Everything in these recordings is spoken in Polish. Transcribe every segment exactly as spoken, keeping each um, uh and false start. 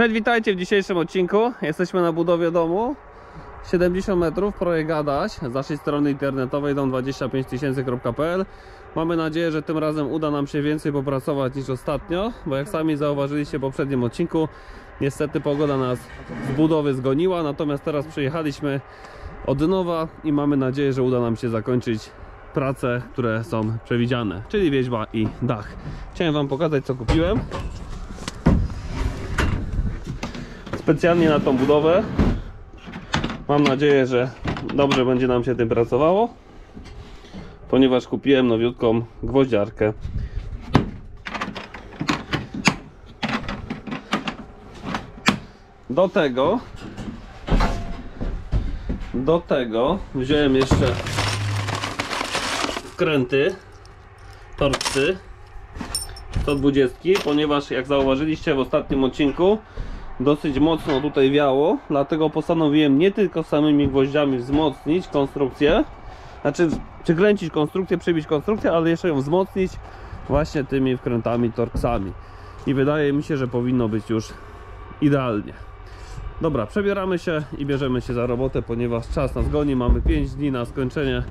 Cześć, witajcie w dzisiejszym odcinku. Jesteśmy na budowie domu siedemdziesiąt metrów, projekt Adas z naszej strony internetowej dom dwadzieścia pięć tysięcy kropka p l. Mamy nadzieję, że tym razem uda nam się więcej popracować niż ostatnio, bo jak sami zauważyliście w poprzednim odcinku, niestety pogoda nas z budowy zgoniła, natomiast teraz przyjechaliśmy od nowa i mamy nadzieję, że uda nam się zakończyć prace, które są przewidziane, czyli wieźba i dach. Chciałem wam pokazać, co kupiłem specjalnie na tą budowę. Mam nadzieję, że dobrze będzie nam się tym pracowało, ponieważ kupiłem nowiutką gwoździarkę. Do tego do tego wziąłem jeszcze wkręty torxy sto dwadzieścia, ponieważ jak zauważyliście w ostatnim odcinku, dosyć mocno tutaj wiało, dlatego postanowiłem nie tylko samymi gwoździami wzmocnić konstrukcję, znaczy przykręcić konstrukcję, przybić konstrukcję, ale jeszcze ją wzmocnić właśnie tymi wkrętami torksami. I wydaje mi się, że powinno być już idealnie. Dobra, przebieramy się i bierzemy się za robotę, ponieważ czas nas goni. Mamy pięć dni na skończenie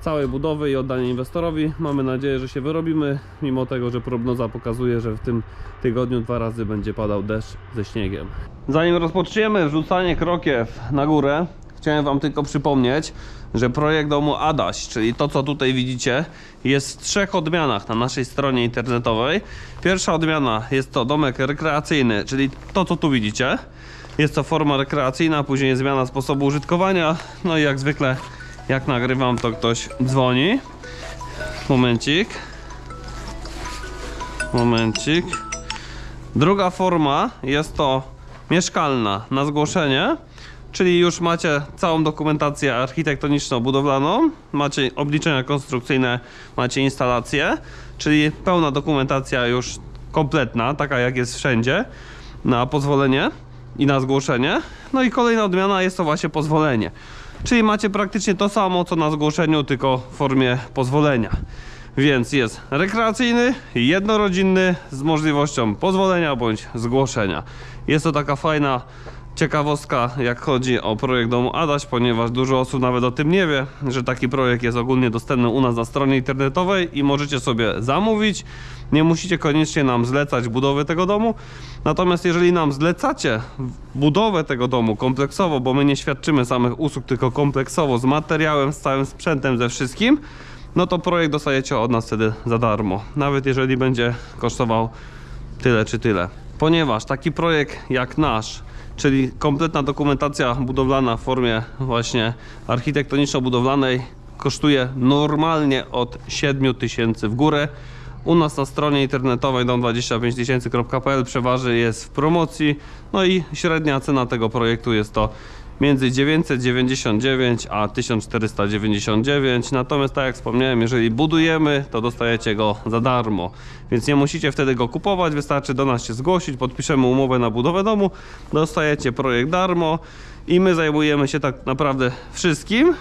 całej budowy i oddanie inwestorowi. Mamy nadzieję, że się wyrobimy, mimo tego, że prognoza pokazuje, że w tym tygodniu dwa razy będzie padał deszcz ze śniegiem. Zanim rozpoczniemy wrzucanie krokiew na górę, chciałem wam tylko przypomnieć, że projekt domu Adaś, czyli to, co tutaj widzicie, jest w trzech odmianach na naszej stronie internetowej. Pierwsza odmiana jest to domek rekreacyjny, czyli to, co tu widzicie. Jest to forma rekreacyjna, później jest zmiana sposobu użytkowania, no i jak zwykle, jak nagrywam, to ktoś dzwoni. Momencik. Momencik. Druga forma jest to mieszkalna na zgłoszenie, czyli już macie całą dokumentację architektoniczno-budowlaną, macie obliczenia konstrukcyjne, macie instalację, czyli pełna dokumentacja już kompletna, taka jak jest wszędzie, na pozwolenie i na zgłoszenie. No i kolejna odmiana jest to właśnie pozwolenie. Czyli macie praktycznie to samo, co na zgłoszeniu, tylko w formie pozwolenia. Więc jest rekreacyjny, jednorodzinny z możliwością pozwolenia bądź zgłoszenia. Jest to taka fajna ciekawostka, jak chodzi o projekt domu Adaś, ponieważ dużo osób nawet o tym nie wie, że taki projekt jest ogólnie dostępny u nas na stronie internetowej i możecie sobie zamówić. Nie musicie koniecznie nam zlecać budowy tego domu. Natomiast jeżeli nam zlecacie budowę tego domu kompleksowo, bo my nie świadczymy samych usług, tylko kompleksowo z materiałem, z całym sprzętem, ze wszystkim, no to projekt dostajecie od nas wtedy za darmo. Nawet jeżeli będzie kosztował tyle czy tyle. Ponieważ taki projekt jak nasz, czyli kompletna dokumentacja budowlana w formie właśnie architektoniczno-budowlanej, kosztuje normalnie od siedmiu tysięcy w górę. U nas na stronie internetowej dom dwadzieścia pięć tysięcy kropka p l przeważy jest w promocji. No i średnia cena tego projektu jest to między dziewięćset dziewięćdziesiąt dziewięć a tysiąc czterysta dziewięćdziesiąt dziewięć. Natomiast tak jak wspomniałem, jeżeli budujemy, to dostajecie go za darmo. Więc nie musicie wtedy go kupować, wystarczy do nas się zgłosić, podpiszemy umowę na budowę domu, dostajecie projekt darmo i my zajmujemy się tak naprawdę wszystkim.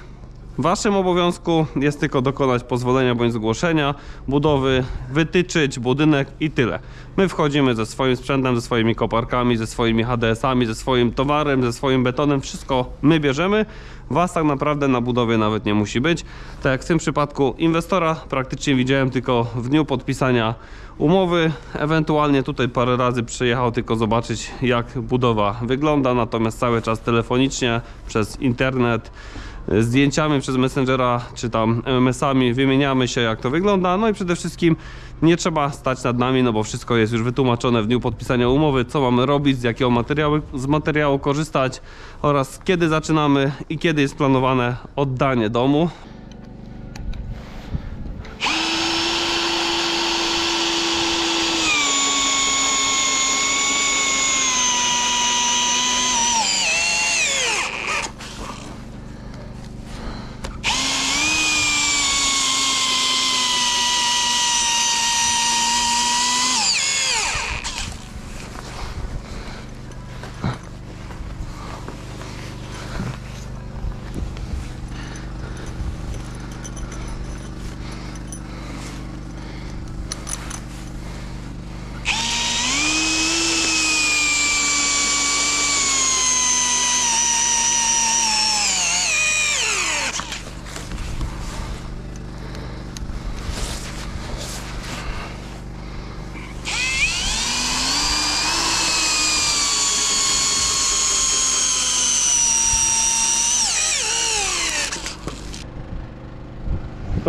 Waszym obowiązku jest tylko dokonać pozwolenia bądź zgłoszenia budowy, wytyczyć budynek i tyle. My wchodzimy ze swoim sprzętem, ze swoimi koparkami, ze swoimi H D S ami, ze swoim towarem, ze swoim betonem. Wszystko my bierzemy. Was tak naprawdę na budowie nawet nie musi być. Tak jak w tym przypadku inwestora praktycznie widziałem tylko w dniu podpisania umowy. Ewentualnie tutaj parę razy przyjechał tylko zobaczyć, jak budowa wygląda. Natomiast cały czas telefonicznie, przez internet, zdjęciami przez Messengera czy tam M M S ami wymieniamy się, jak to wygląda. No i przede wszystkim nie trzeba stać nad nami, no bo wszystko jest już wytłumaczone w dniu podpisania umowy, co mamy robić, z jakiego materiału, z materiału korzystać oraz kiedy zaczynamy i kiedy jest planowane oddanie domu.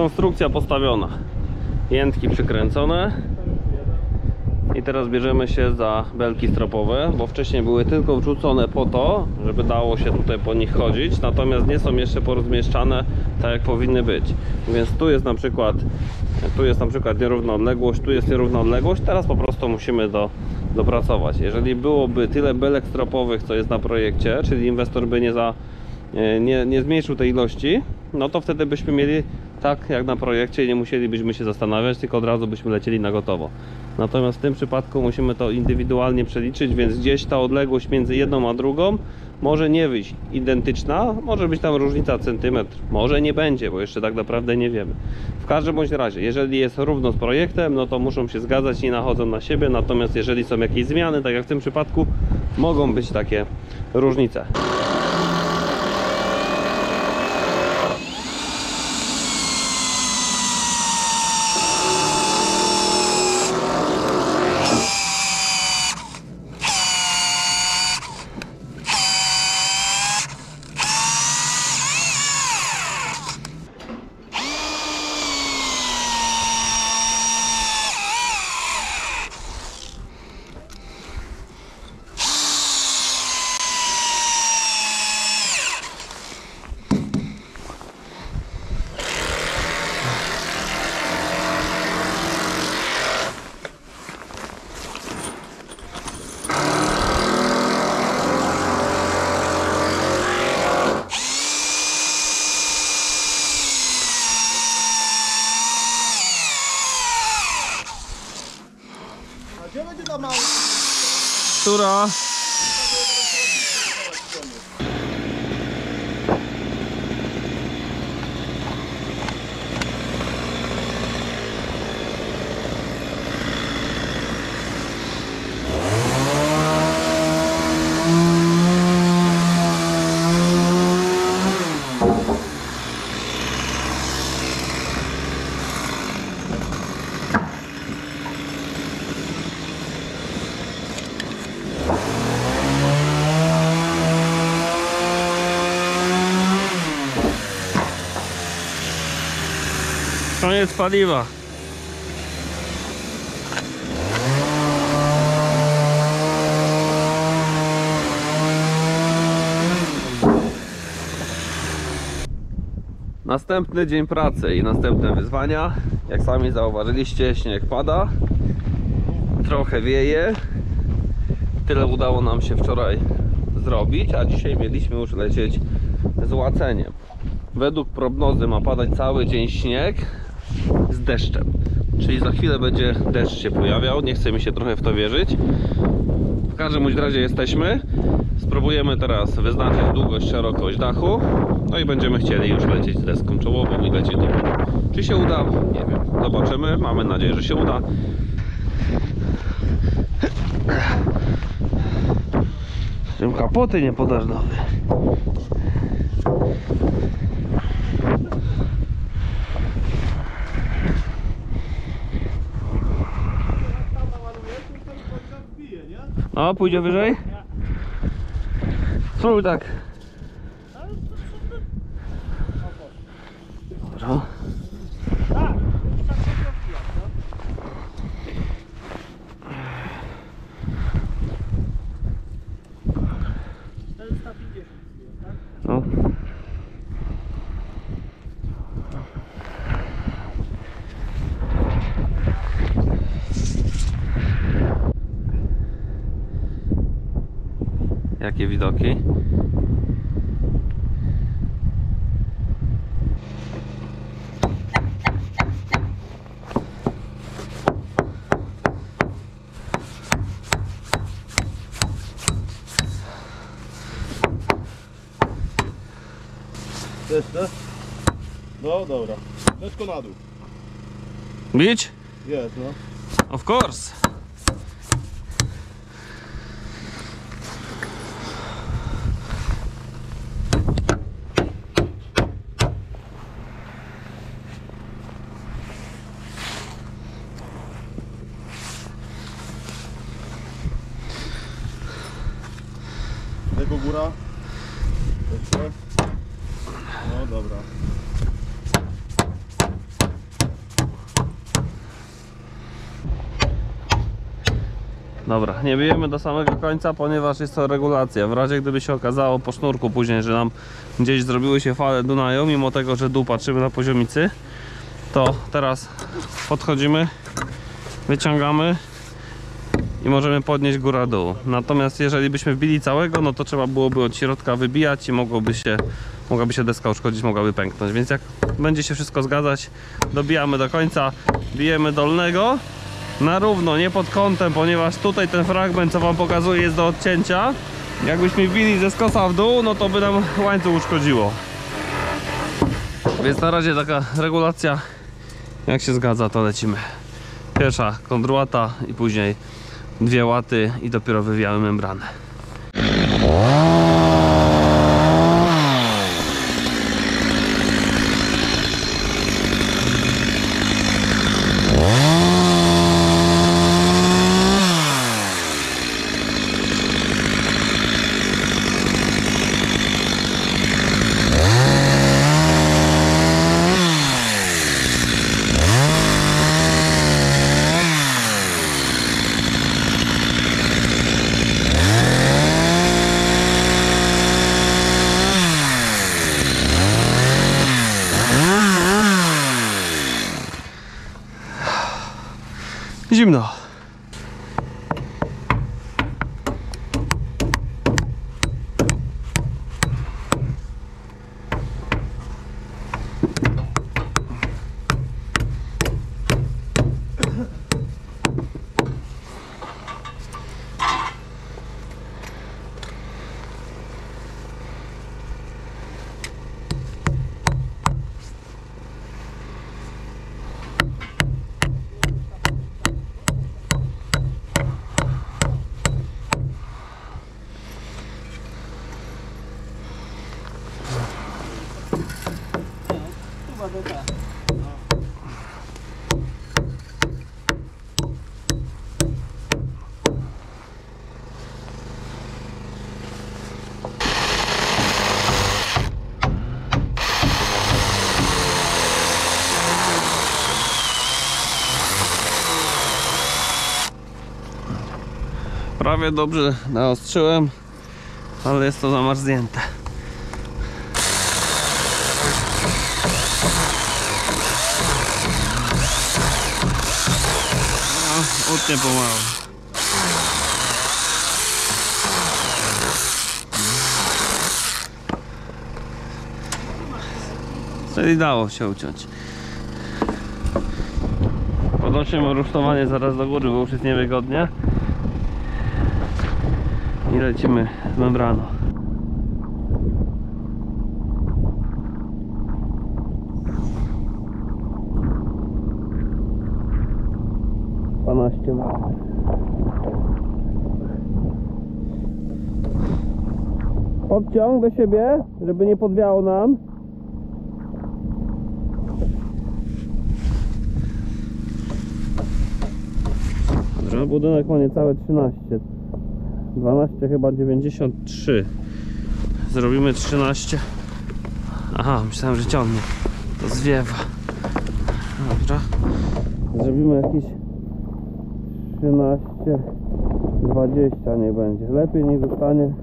konstrukcja postawiona, jętki przykręcone i teraz bierzemy się za belki stropowe, bo wcześniej były tylko wrzucone po to, żeby dało się tutaj po nich chodzić, natomiast nie są jeszcze porozmieszczane tak jak powinny być, więc tu jest na przykład tu jest na przykład nierówna odległość, tu jest nierówna odległość, teraz po prostu musimy do dopracować. Jeżeli byłoby tyle belek stropowych, co jest na projekcie, czyli inwestor by nie, za, nie, nie zmniejszył tej ilości, no to wtedy byśmy mieli tak jak na projekcie i nie musielibyśmy się zastanawiać, tylko od razu byśmy lecieli na gotowo. Natomiast w tym przypadku musimy to indywidualnie przeliczyć, więc gdzieś ta odległość między jedną a drugą może nie wyjść identyczna, może być tam różnica centymetr, może nie będzie, bo jeszcze tak naprawdę nie wiemy. W każdym bądź razie, jeżeli jest równo z projektem, no to muszą się zgadzać i nachodzą na siebie, natomiast jeżeli są jakieś zmiany, tak jak w tym przypadku, mogą być takie różnice. Która? Koniec paliwa. Następny dzień pracy i następne wyzwania. Jak sami zauważyliście, śnieg pada, trochę wieje. Tyle udało nam się wczoraj zrobić, a dzisiaj mieliśmy już lecieć z łaceniem. Według prognozy ma padać cały dzień śnieg z deszczem, czyli za chwilę będzie deszcz się pojawiał, nie chce mi się trochę w to wierzyć. W każdym razie jesteśmy, spróbujemy teraz wyznaczyć długość, szerokość dachu, no i będziemy chcieli już lecieć deską czołową i lecieć do góry. Czy się uda? Nie wiem, zobaczymy, mamy nadzieję, że się uda. Tym kapoty nie podasz nowy. No, pójdzie wyżej? Spróbuj tak. Dobra. No. Jakie widoki. Jeszcze? No dobra. Leczko na dół. Bić? Yes, no. Of course. Tego góra. No dobra. Dobra, nie bijemy do samego końca, ponieważ jest to regulacja. W razie gdyby się okazało po sznurku później, że nam gdzieś zrobiły się fale Dunaju, mimo tego, że dół patrzymy na poziomicy, to teraz podchodzimy, wyciągamy i możemy podnieść góra dół. Natomiast jeżeli byśmy wbili całego, no to trzeba byłoby od środka wybijać i mogłoby się, mogłaby się deska uszkodzić, mogłaby pęknąć. Więc jak będzie się wszystko zgadzać, dobijamy do końca, bijemy dolnego na równo, nie pod kątem, ponieważ tutaj ten fragment, co wam pokazuję, jest do odcięcia. Jakbyśmy wbili ze skosa w dół, no to by nam łańcuch uszkodziło. Więc na razie taka regulacja, jak się zgadza, to lecimy. Pierwsza kondrułata i później dwie łaty i dopiero wywijamy membranę. Zimno. Prawie dobrze naostrzyłem, ale jest to zamarznięte. Utnie pomału. Czyli dało się uciąć. Podnosimy rusztowanie zaraz do góry, bo już jest niewygodnie. I lecimy z membraną. dwanaście metrów. Podciąg do siebie, żeby nie podwiało nam. Że budynek ma niecałe trzynaście. dwanaście chyba dziewięćdziesiąt trzy. Zrobimy trzynaście. Aha, myślałem, że ciągnie. To zwiewa. Dobra. Zrobimy jakieś trzynaście dwadzieścia, nie będzie. Lepiej nie zostanie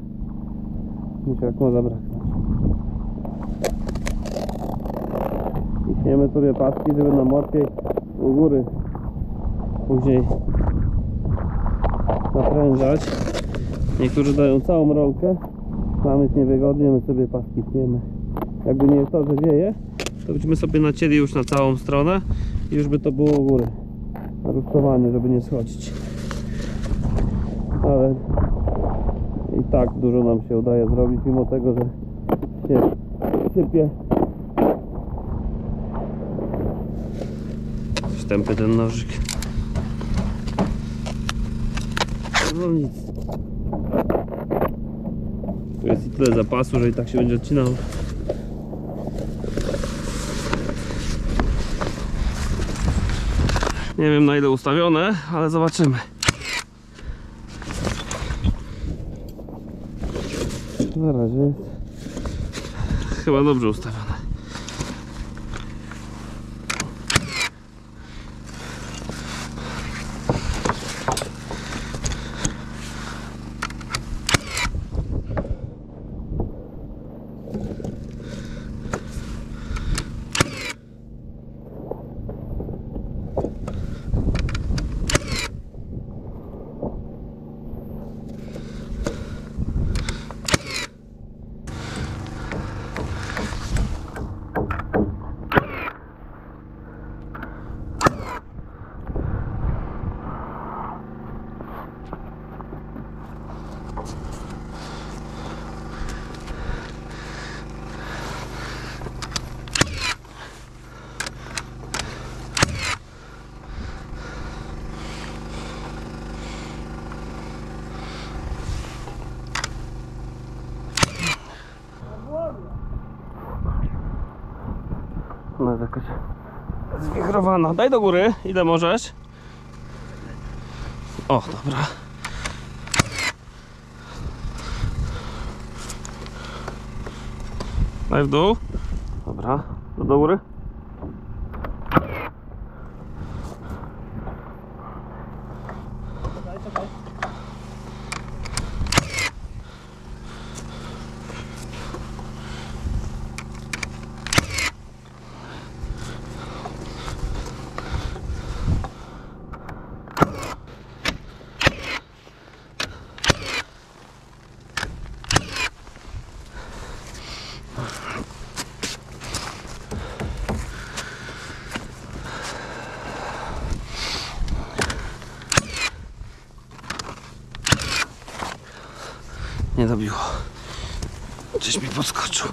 niż jak ma zabraknąć. Ciśniemy sobie paski, żeby nam łatwiej u góry później naprężać. Niektórzy dają całą rolkę, nam jest niewygodnie, my sobie paski tniemy. Jakby nie jest to, że wieje, to byśmy sobie nacięli już na całą stronę i już by to było u góry, na rusztowanie, żeby nie schodzić. Ale i tak dużo nam się udaje zrobić, mimo tego, że się sypie. Wstępy ten nożyk. No nic. Tu jest i tyle zapasu, że i tak się będzie odcinał. Nie wiem, na ile ustawione, ale zobaczymy. Na razie chyba dobrze ustawione. no jest jakaś zwichrowana. Daj do góry, ile możesz. O, dobra. Daj w dół. Dobra, do, do góry. Nie dobiło. Gdzieś mi podskoczył.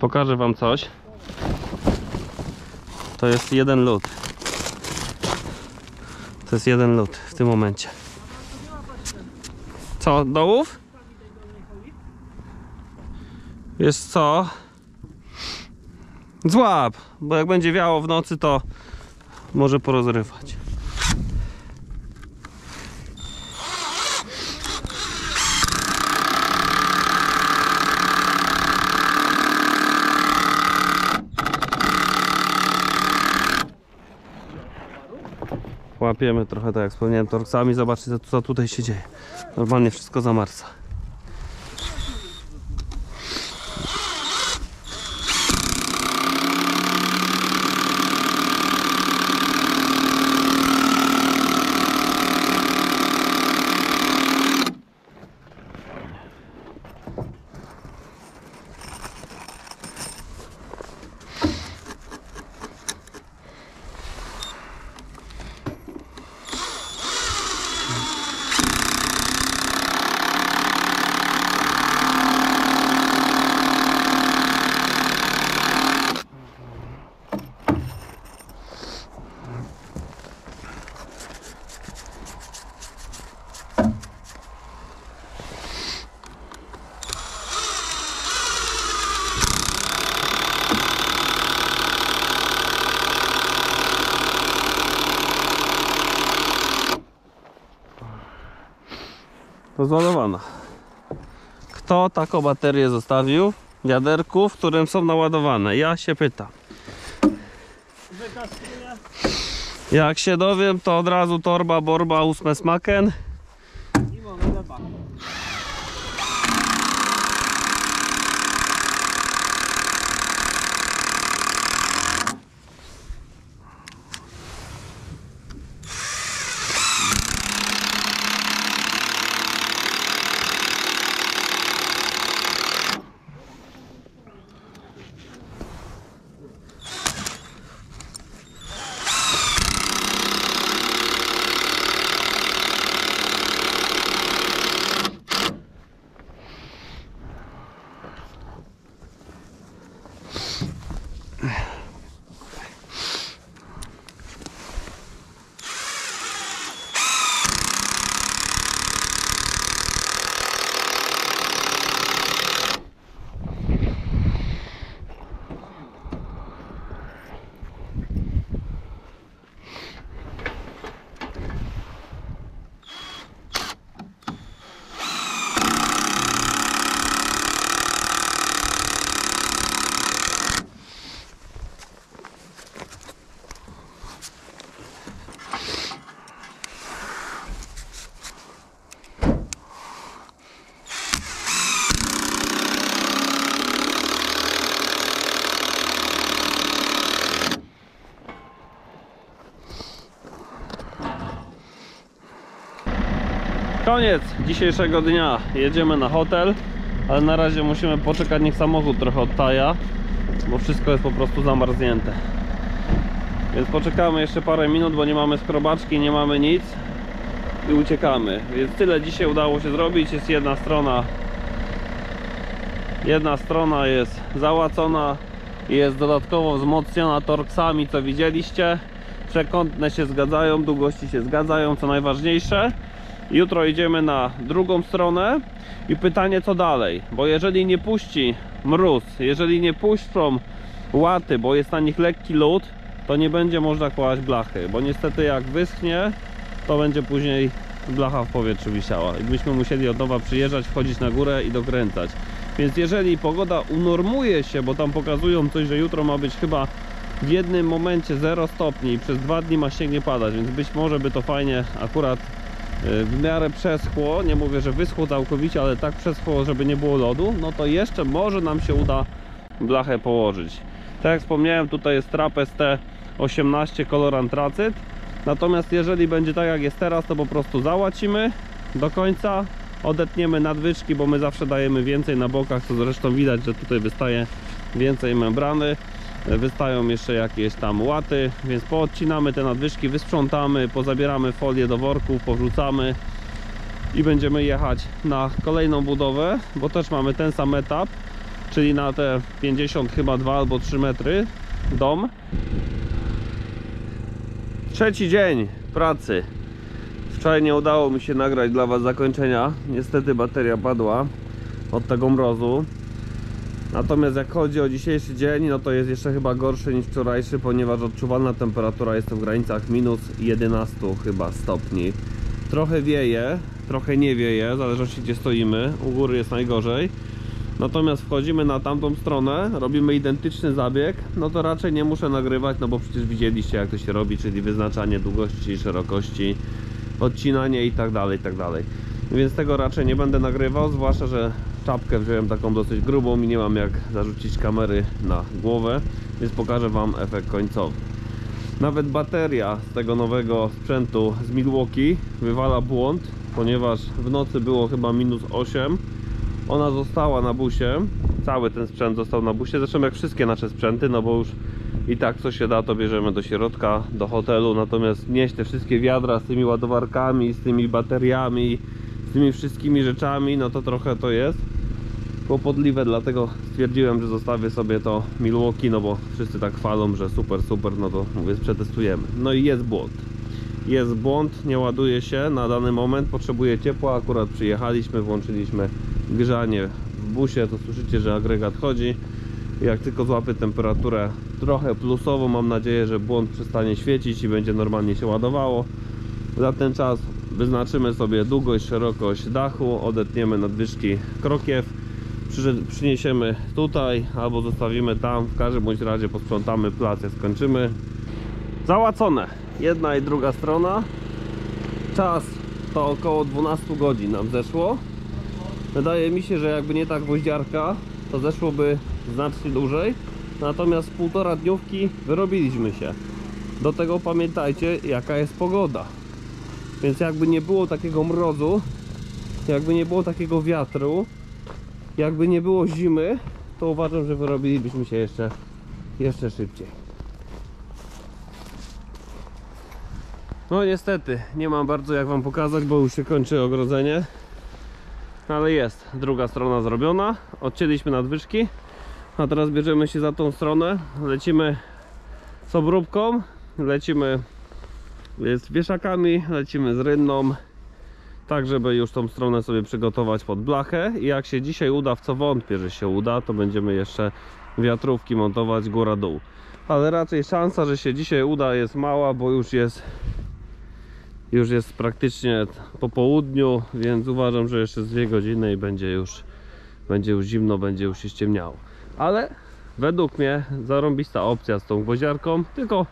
Pokażę wam coś. To jest jeden lód. To jest jeden lód w tym momencie. Co, dołów? Jest co? Złap, bo jak będzie wiało w nocy, to może porozrywać. Łapiemy trochę, tak jak wspomniałem, torksami. Zobaczcie, co tutaj się dzieje. Normalnie wszystko zamarza. Rozładowana. Kto taką baterię zostawił w wiaderku, w którym są naładowane? Ja się pytam. Jak się dowiem, to od razu torba, borba, ósme smaken. Koniec dzisiejszego dnia. Jedziemy na hotel, ale na razie musimy poczekać, niech samochód trochę odtaja, bo wszystko jest po prostu zamarznięte. Więc poczekamy jeszcze parę minut, bo nie mamy skrobaczki, nie mamy nic i uciekamy. Więc tyle dzisiaj udało się zrobić. Jest jedna strona. Jedna strona jest załacona, jest dodatkowo wzmocniona torksami, co widzieliście. Przekątne się zgadzają, długości się zgadzają, co najważniejsze. Jutro idziemy na drugą stronę i pytanie, co dalej, bo jeżeli nie puści mróz, jeżeli nie puszczą łaty, bo jest na nich lekki lód, to nie będzie można kładać blachy, bo niestety jak wyschnie, to będzie później blacha w powietrzu wisiała i byśmy musieli od nowa przyjeżdżać, wchodzić na górę i dokręcać. Więc jeżeli pogoda unormuje się, bo tam pokazują coś, że jutro ma być chyba w jednym momencie zero stopni i przez dwa dni ma sięgnie padać, więc być może by to fajnie akurat w miarę przeschło, nie mówię, że wyschło całkowicie, ale tak przeschło, żeby nie było lodu, no to jeszcze może nam się uda blachę położyć. Tak jak wspomniałem, tutaj jest trapez T osiemnaście kolor antracyt, natomiast jeżeli będzie tak jak jest teraz, to po prostu załacimy do końca, odetniemy nadwyżki, bo my zawsze dajemy więcej na bokach, co zresztą widać, że tutaj wystaje więcej membrany, wystają jeszcze jakieś tam łaty, więc poodcinamy te nadwyżki, wysprzątamy, pozabieramy folię do worków, powrzucamy i będziemy jechać na kolejną budowę, bo też mamy ten sam etap, czyli na te pięćdziesiąt chyba dwa albo trzy metry dom. Trzeci dzień pracy. Wczoraj nie udało mi się nagrać dla was zakończenia, niestety bateria padła od tego mrozu. Natomiast jak chodzi o dzisiejszy dzień, no to jest jeszcze chyba gorszy niż wczorajszy, ponieważ odczuwalna temperatura jest w granicach minus jedenaście chyba stopni. Trochę wieje, trochę nie wieje, w zależności gdzie stoimy, u góry jest najgorzej. Natomiast wchodzimy na tamtą stronę, robimy identyczny zabieg, no to raczej nie muszę nagrywać, no bo przecież widzieliście jak to się robi, czyli wyznaczanie długości, szerokości, odcinanie i tak dalej, i tak dalej. Więc tego raczej nie będę nagrywał, zwłaszcza, że czapkę wziąłem taką dosyć grubą i nie mam jak zarzucić kamery na głowę, więc pokażę wam efekt końcowy. Nawet bateria z tego nowego sprzętu z Milwaukee wywala błąd, ponieważ w nocy było chyba minus osiem. Ona została na busie, cały ten sprzęt został na busie, zresztą jak wszystkie nasze sprzęty, no bo już i tak co się da, to bierzemy do środka, do hotelu, natomiast nieść te wszystkie wiadra z tymi ładowarkami, z tymi bateriami, z tymi wszystkimi rzeczami, no to trochę to jest kłopotliwe, dlatego stwierdziłem, że zostawię sobie to Milwaukee, no bo wszyscy tak chwalą, że super, super, no to mówię, przetestujemy. No i jest błąd. Jest błąd, nie ładuje się na dany moment, potrzebuje ciepła, akurat przyjechaliśmy, włączyliśmy grzanie w busie, to słyszycie, że agregat chodzi. Jak tylko złapię temperaturę trochę plusową, mam nadzieję, że błąd przestanie świecić i będzie normalnie się ładowało. Za ten czas wyznaczymy sobie długość, szerokość dachu, odetniemy nadwyżki krokiew, przyniesiemy tutaj albo zostawimy tam, w każdym bądź razie posprzątamy plac, jak skończymy. Załacone, jedna i druga strona. Czas to około dwunastu godzin nam zeszło. Wydaje mi się, że jakby nie ta gwoździarka, to zeszłoby znacznie dłużej. Natomiast półtora dniówki wyrobiliśmy się. Do tego pamiętajcie, jaka jest pogoda. Więc jakby nie było takiego mrozu, jakby nie było takiego wiatru, jakby nie było zimy, to uważam, że wyrobilibyśmy się jeszcze, jeszcze szybciej. No niestety, nie mam bardzo jak wam pokazać, bo już się kończy ogrodzenie. Ale jest druga strona zrobiona, odcięliśmy nadwyżki, a teraz bierzemy się za tą stronę, lecimy z obróbką, lecimy z wieszakami, lecimy z rynną, tak żeby już tą stronę sobie przygotować pod blachę i jak się dzisiaj uda, w co wątpię, że się uda, to będziemy jeszcze wiatrówki montować góra-dół, ale raczej szansa, że się dzisiaj uda, jest mała, bo już jest Już jest praktycznie po południu, więc uważam, że jeszcze z dwie godziny i będzie już, będzie już zimno, będzie już się ściemniało. Ale według mnie zarąbista opcja z tą gwoździarką, tylko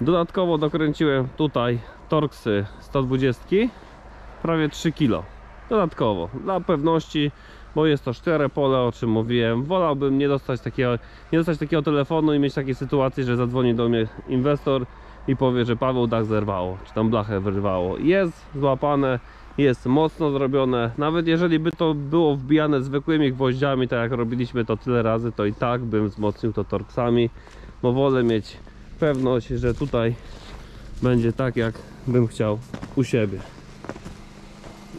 dodatkowo dokręciłem tutaj torksy sto dwadzieścia, prawie trzy kilo. Dodatkowo, dla pewności, bo jest to szczere pole, o czym mówiłem. Wolałbym nie dostać takiego, nie dostać takiego telefonu i mieć takiej sytuacji, że zadzwoni do mnie inwestor i powie, że Paweł, dach zerwało, czy tam blachę wyrwało. Jest złapane, jest mocno zrobione. Nawet jeżeli by to było wbijane zwykłymi gwoździami, tak jak robiliśmy to tyle razy, to i tak bym wzmocnił to torksami, bo wolę mieć pewność, że tutaj będzie tak, jak bym chciał u siebie.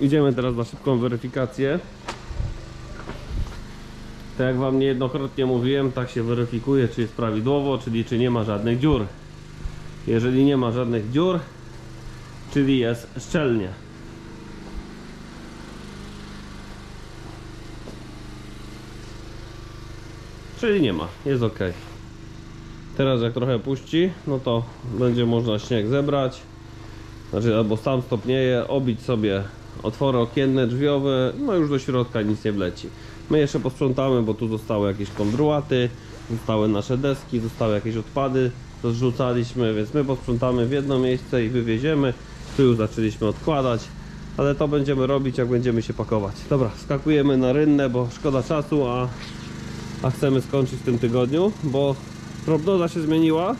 Idziemy teraz na szybką weryfikację. Tak jak wam niejednokrotnie mówiłem, tak się weryfikuje, czy jest prawidłowo, czyli czy nie ma żadnych dziur. Jeżeli nie ma żadnych dziur, czyli jest szczelnie. Czyli nie ma, jest ok. Teraz jak trochę puści, no to będzie można śnieg zebrać. Znaczy albo sam stopnieje, obić sobie otwory okienne, drzwiowe, no już do środka nic nie wleci. My jeszcze posprzątamy, bo tu zostały jakieś kondruaty, zostały nasze deski, zostały jakieś odpady, rozrzucaliśmy, więc my posprzątamy w jedno miejsce i wywieziemy. Tu już zaczęliśmy odkładać, ale to będziemy robić, jak będziemy się pakować. Dobra, skakujemy na rynnę, bo szkoda czasu, a, a chcemy skończyć w tym tygodniu, bo prognoza się zmieniła.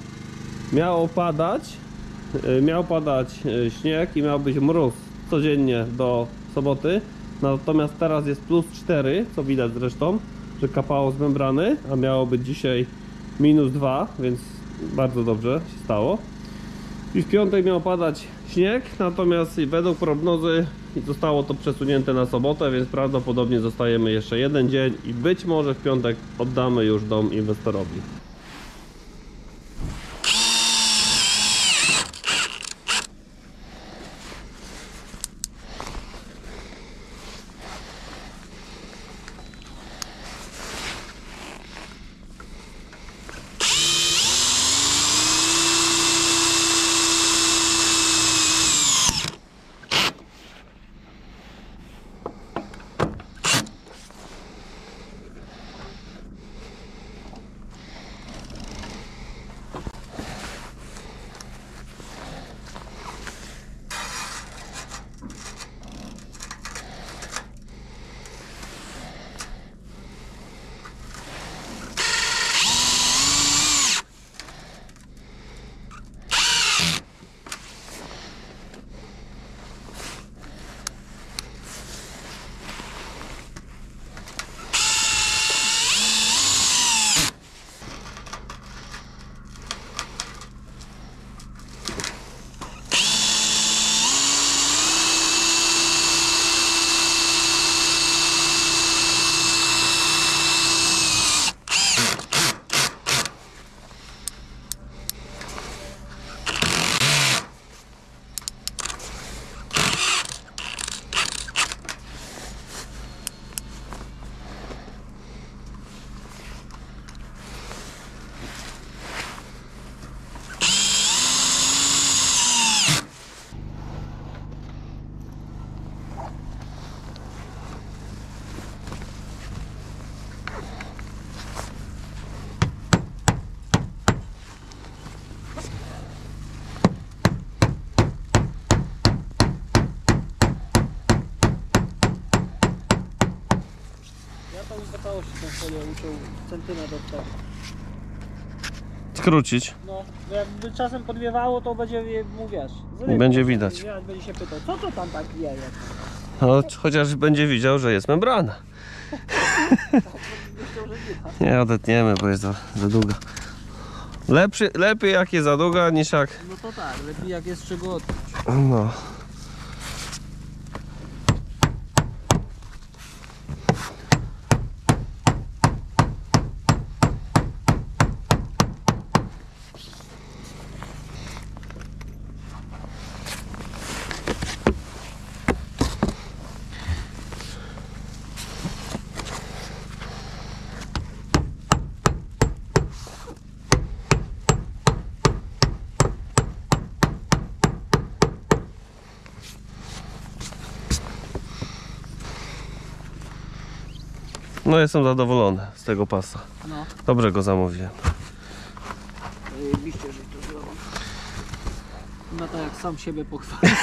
Miało padać, miał padać śnieg i miał być mróz codziennie do soboty. Natomiast teraz jest plus cztery, co widać zresztą, że kapało z membrany, a miało być dzisiaj minus dwa, więc bardzo dobrze się stało. I w piątek miał padać śnieg, natomiast według prognozy zostało to przesunięte na sobotę, więc prawdopodobnie zostajemy jeszcze jeden dzień i być może w piątek oddamy już dom inwestorowi. Centymetr od tego. Skrócić. No, jakby czasem podwiewało, to będzie, mówisz. Będzie widać. Będzie się pytał, co to tam tak wieje? No, chociaż będzie widział, że jest membrana. Nie odetniemy, bo jest za, za długa. Lepszy, lepiej jak jest za długa, niż jak... No to tak, lepiej jak jest czego odpić. No. No, jestem zadowolony z tego pasa. No. Dobrze go zamówiłem. Zajebiście, żeś to zrobił. No to jak sam siebie pochwalił.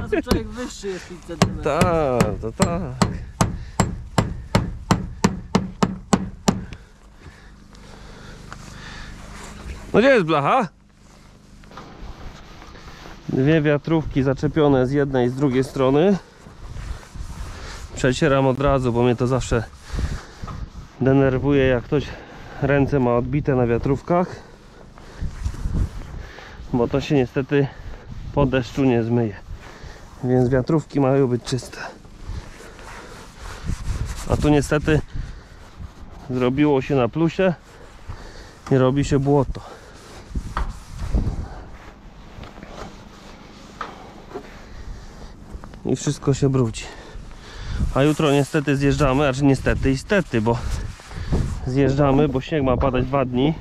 No to człowiek wyższy jest pięć centymetrów. Tak, to tak. No gdzie jest blacha? Dwie wiatrówki zaczepione z jednej i z drugiej strony. Przecieram od razu, bo mnie to zawsze denerwuje, jak ktoś ręce ma odbite na wiatrówkach, bo to się niestety po deszczu nie zmyje, więc wiatrówki mają być czyste. A tu niestety zrobiło się na plusie i robi się błoto. I wszystko się brudzi. A jutro niestety zjeżdżamy, znaczy niestety i stety, bo zjeżdżamy, bo śnieg ma padać dwa dni.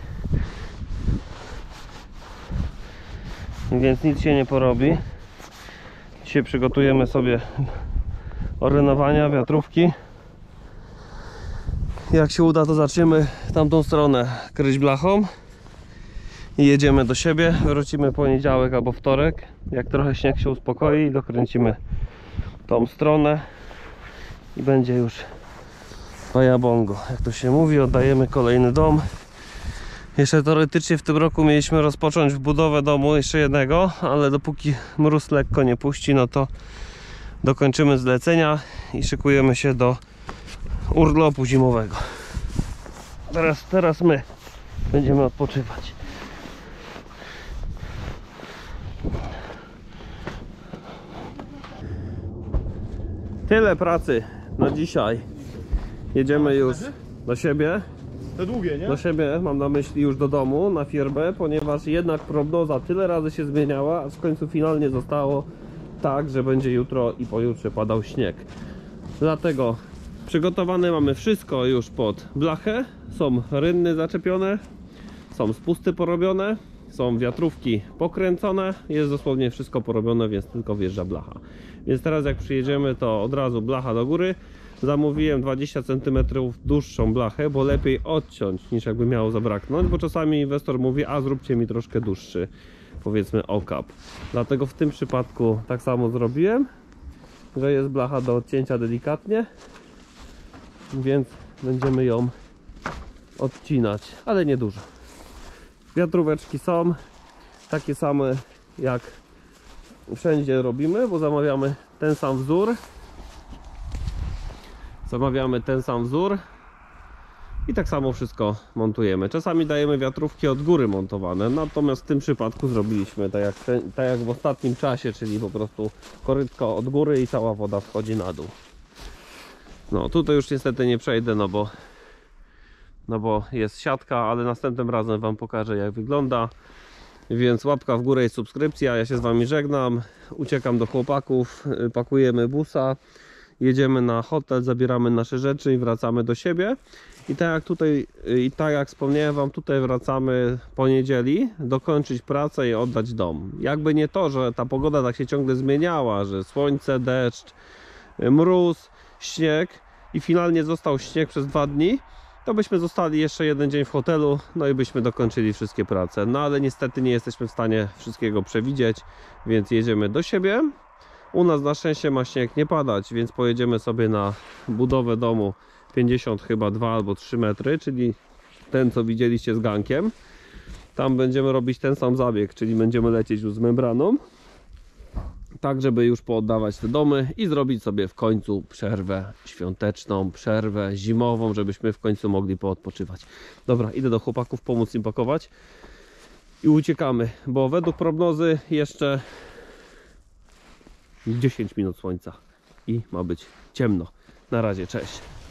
Więc nic się nie porobi. Dzisiaj przygotujemy sobie orlenowania, wiatrówki. Jak się uda, to zaczniemy tamtą stronę kryć blachą i jedziemy do siebie. Wrócimy poniedziałek albo wtorek, jak trochę śnieg się uspokoi, dokręcimy tą stronę i będzie już pajabongo, jak to się mówi. Oddajemy kolejny dom. Jeszcze teoretycznie w tym roku mieliśmy rozpocząć budowę domu jeszcze jednego, ale dopóki mróz lekko nie puści, no to dokończymy zlecenia i szykujemy się do urlopu zimowego. Teraz, teraz my będziemy odpoczywać. Tyle pracy na dzisiaj. Jedziemy już do siebie. Te długie, nie? Do siebie, mam na myśli już do domu, na firmę, ponieważ jednak prognoza tyle razy się zmieniała, a w końcu finalnie zostało tak, że będzie jutro i pojutrze padał śnieg. Dlatego przygotowane mamy wszystko już pod blachę. Są rynny zaczepione, są spusty porobione, są wiatrówki pokręcone. Jest dosłownie wszystko porobione, więc tylko wjeżdża blacha. Więc teraz jak przyjedziemy, to od razu blacha do góry. Zamówiłem dwadzieścia centymetrów dłuższą blachę, bo lepiej odciąć, niż jakby miało zabraknąć, bo czasami inwestor mówi, a zróbcie mi troszkę dłuższy, powiedzmy, okap. Dlatego w tym przypadku tak samo zrobiłem, że jest blacha do odcięcia delikatnie, więc będziemy ją odcinać, ale nie dużo. Wiatróweczki są takie same, jak wszędzie robimy, bo zamawiamy ten sam wzór. Zamawiamy ten sam wzór i tak samo wszystko montujemy. Czasami dajemy wiatrówki od góry montowane, natomiast w tym przypadku zrobiliśmy tak jak, tak jak w ostatnim czasie, czyli po prostu korytko od góry i cała woda wchodzi na dół. No tutaj już niestety nie przejdę, no bo, no bo jest siatka, ale następnym razem wam pokażę, jak wygląda. Więc łapka w górę i subskrypcja. Ja się z wami żegnam, uciekam do chłopaków, pakujemy busa. Jedziemy na hotel, zabieramy nasze rzeczy i wracamy do siebie. I tak jak tutaj, i tak jak wspomniałem wam, tutaj wracamy poniedzieli, dokończyć pracę i oddać dom. Jakby nie to, że ta pogoda tak się ciągle zmieniała, że słońce, deszcz, mróz, śnieg i finalnie został śnieg przez dwa dni, to byśmy zostali jeszcze jeden dzień w hotelu, no i byśmy dokończyli wszystkie prace. No ale niestety nie jesteśmy w stanie wszystkiego przewidzieć, więc jedziemy do siebie. U nas na szczęście ma śnieg nie padać, więc pojedziemy sobie na budowę domu pięćdziesiąt chyba dwa albo trzy metry, czyli ten, co widzieliście z gankiem. Tam będziemy robić ten sam zabieg, czyli będziemy lecieć już z membraną, tak żeby już pooddawać te domy i zrobić sobie w końcu przerwę świąteczną, przerwę zimową, żebyśmy w końcu mogli poodpoczywać. Dobra, idę do chłopaków pomóc im pakować i uciekamy, bo według prognozy jeszcze dziesięć minut słońca i ma być ciemno. Na razie, cześć.